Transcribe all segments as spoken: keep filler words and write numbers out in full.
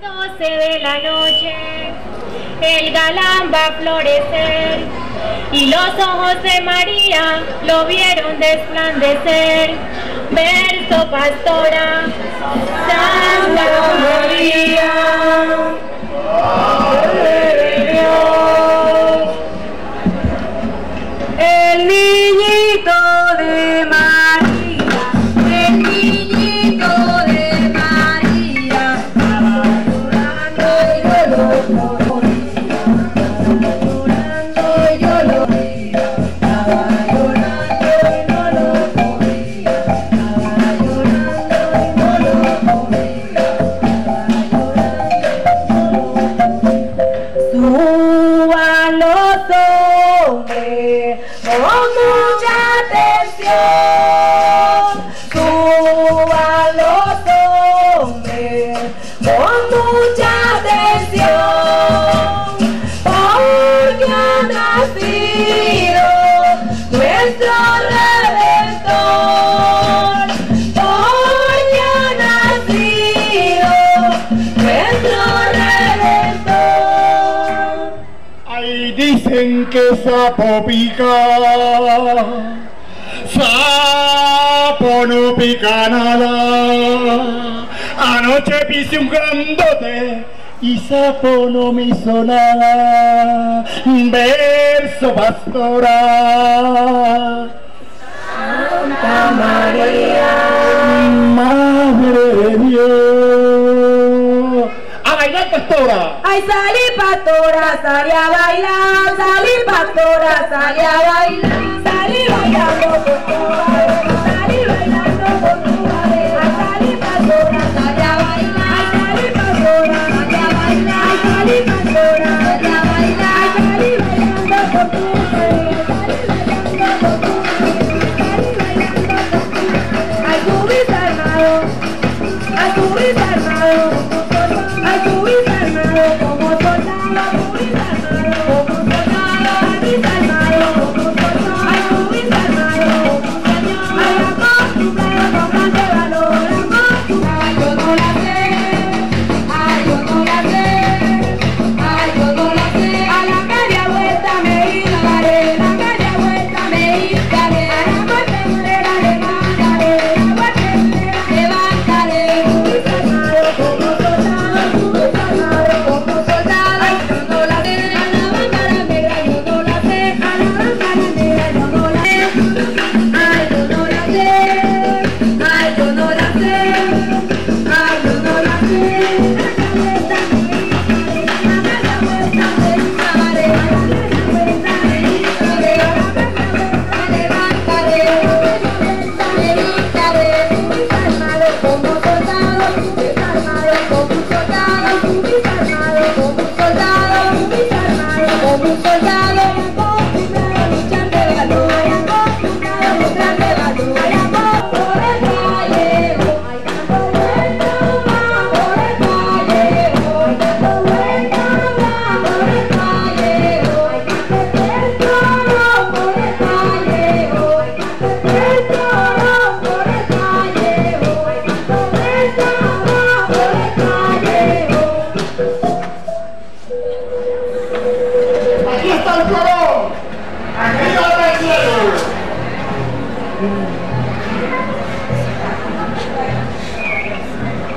doce de la noche, el galán va a florecer, y los ojos de María lo vieron resplandecer. Verso pastora, Santa María, Madre de Dios. El niñito de María, el niñito de María. Que sapo pica, sapo no pica nada. Anoche pise un grandote y sapo no me hizo nada. Verso pastora, Santa María, Madre de Dios. ¡A bailar, pastora! Ay, salí pastora, salí a bailar, salí pastora, salí a bailar, salí bailando con tu madre, salí bailando con tu madre, salí pastora, salí a bailar, salí pastora, salí a bailar, salí pastora, salí a bailar, salí bailando con tu madre, salí bailando con tu madre, salí bailando con tu madre. Ay, tu vida armado, ay, tu vida armado, ay, tu vida como soldado, como soldado, aquí salmado, como soldado, aquí salmado, ay, la costumbre, como se valora, la costumbre, ay, yo no la sé, ay, yo no la sé, ay, yo no la sé, a la calle vuelta me iré, la calle vuelta me iré, a la parte morera levantaré, a la parte morera levantaré, muy salmado, como soldado, muy salmado.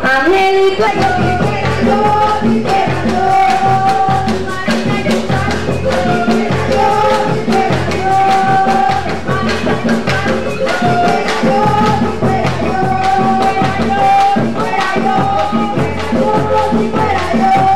Angelito, yo te quiero, te quiero. Fuera yo, fuera yo, fuera yo.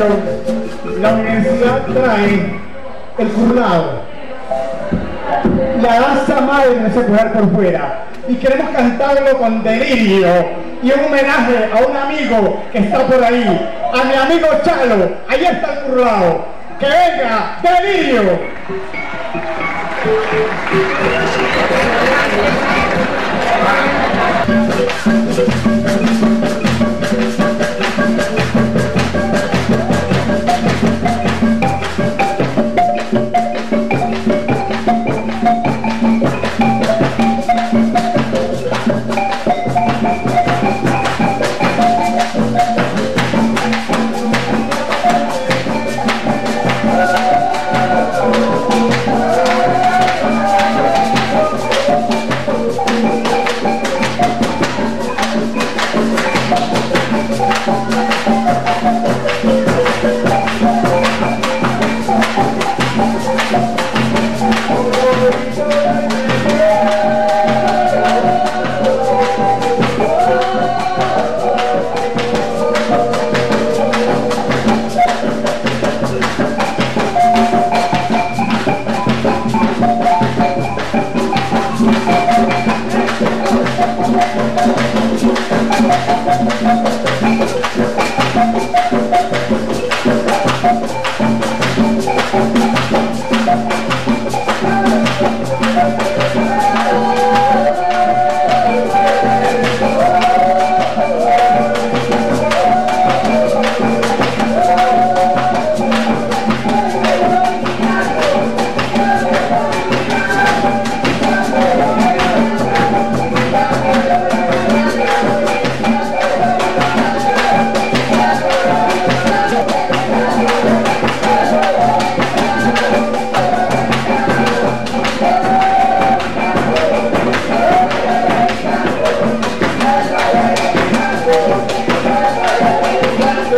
ocasión, la universidad trae el currulao, la danza madre de secular por fuera, y queremos cantarlo con delirio, y en homenaje a un amigo que está por ahí, a mi amigo Chalo. Ahí está el currulao, que venga, delirio.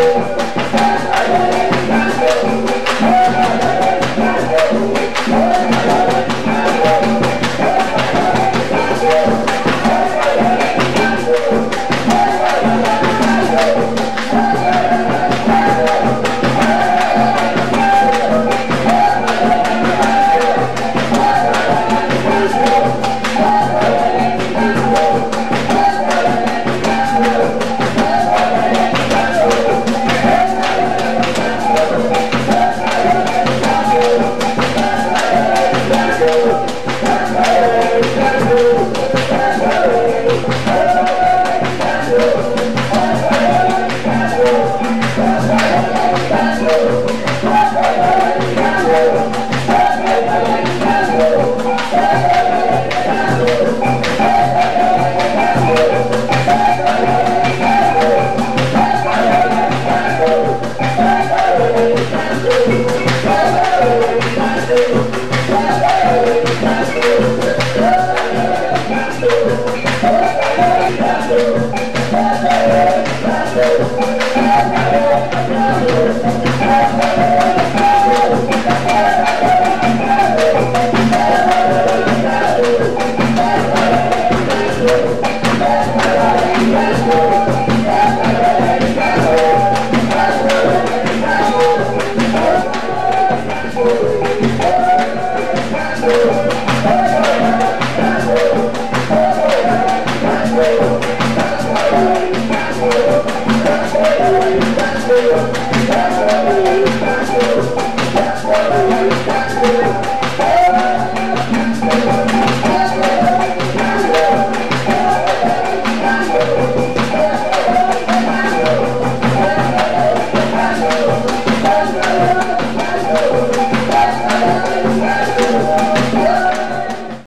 Thank you.